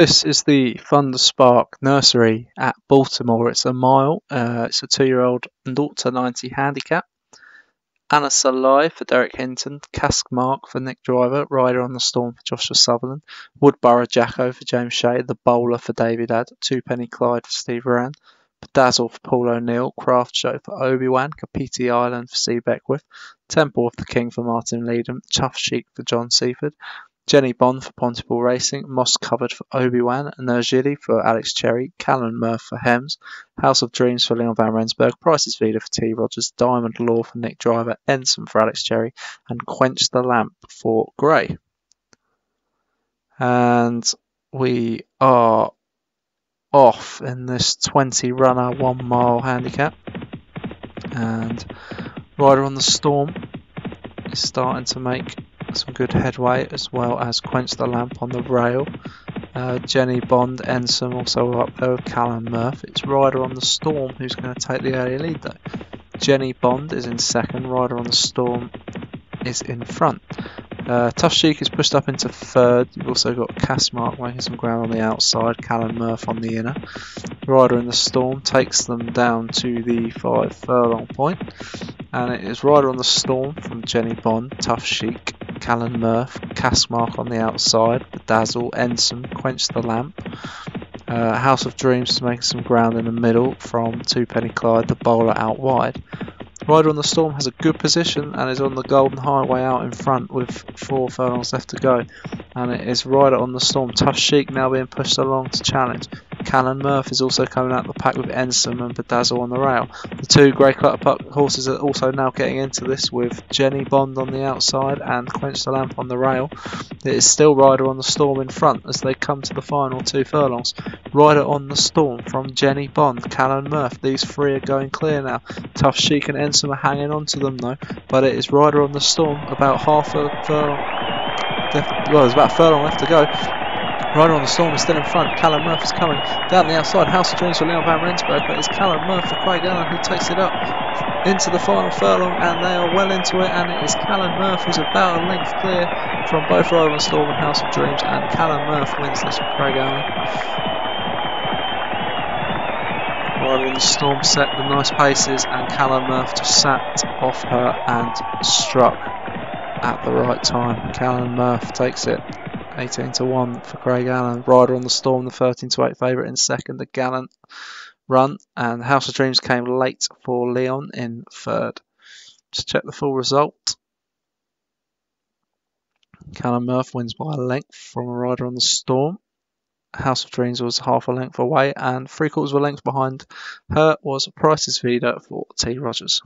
This is the ThunderSpark Nursery at Baltimore. It's a mile. It's a 2-year-old 0-90 handicap. Anna Salai for Derek Hinton, Cask Mark for Nick Driver, Rider on the Storm for Joshua Sutherland, Woodborough Jacko for James Shea, The Bowler for David Ad, Two Penny Clyde for Steve Rand, Bedazzle for Paul O'Neill, Craft Show for Obi-Wan, Capiti Island for Steve Beckwith, Temple of the King for Martin Leedham, Tough Sheik for John Seaford, Jenny Bond for Pontypool Racing, Moss Covered for Obi-Wan, Nergili for Alex Cherry, Callum Murph for Hems, House of Dreams for Leon Van Rensburg, Price's Vita for T. Rogers, Diamond Law for Nick Driver, Ensign for Alex Cherry, and Quench the Lamp for Gray. And we are off in this 20-runner, 1-mile handicap. And Rider on the Storm is starting to make some good headway, as well as Quench the Lamp on the rail. Jenny Bond, Ensign also up there with Callum Murph. It's Rider on the Storm who's going to take the early lead though. Jenny Bond is in second, Rider on the Storm is in front. Tough Sheik is pushed up into third. You've also got Cask Mark making some ground on the outside, Callum Murph on the inner. Rider in the Storm takes them down to the 5 furlong point. And it is Rider on the Storm from Jenny Bond, Tough Sheik, Callum Murph, Cask Mark on the outside, Bedazzle, Ensign, Quench the Lamp. House of Dreams to make some ground in the middle from Two Penny Clyde, The Bowler out wide. Rider on the Storm has a good position and is on the golden highway out in front with 4 furlongs left to go. And it is Rider on the Storm, Tough Sheik now being pushed along to challenge. Callum Murph is also coming out of the pack with Ensign and Bedazzle on the rail. The 2 grey clutterbuck horses are also now getting into this with Jenny Bond on the outside and Quench the Lamp on the rail. It is still Rider on the Storm in front as they come to the final 2 furlongs. Rider on the Storm from Jenny Bond, Callum Murph. These 3 are going clear now. Tough Sheik and Ensign are hanging on to them though. But it is Rider on the Storm, about half a furlong. Well, there's about a furlong left to go. Rider on the Storm is still in front. Callum Murph is coming down the outside. House of Dreams for Leon Van Rensburg, but it's Callum Murph for Craig Allen who takes it up into the final furlong, and they are well into it, and it is Callum Murph who's about a length clear from both Rider on the Storm and House of Dreams, and Callum Murph wins this with Craig Allen. Rider on the Storm set the nice paces, and Callum Murph just sat off her and struck at the right time. Callum Murph takes it 18-1 for Craig Allen. Rider on the Storm, the 13-8 favourite in second, the gallant run, and House of Dreams came late for Leon in third. Just check the full result. Callum Murph wins by a length from a Rider on the Storm. House of Dreams was half a length away, and 3/4 of a length behind her was Price's Vita for T. Rogers.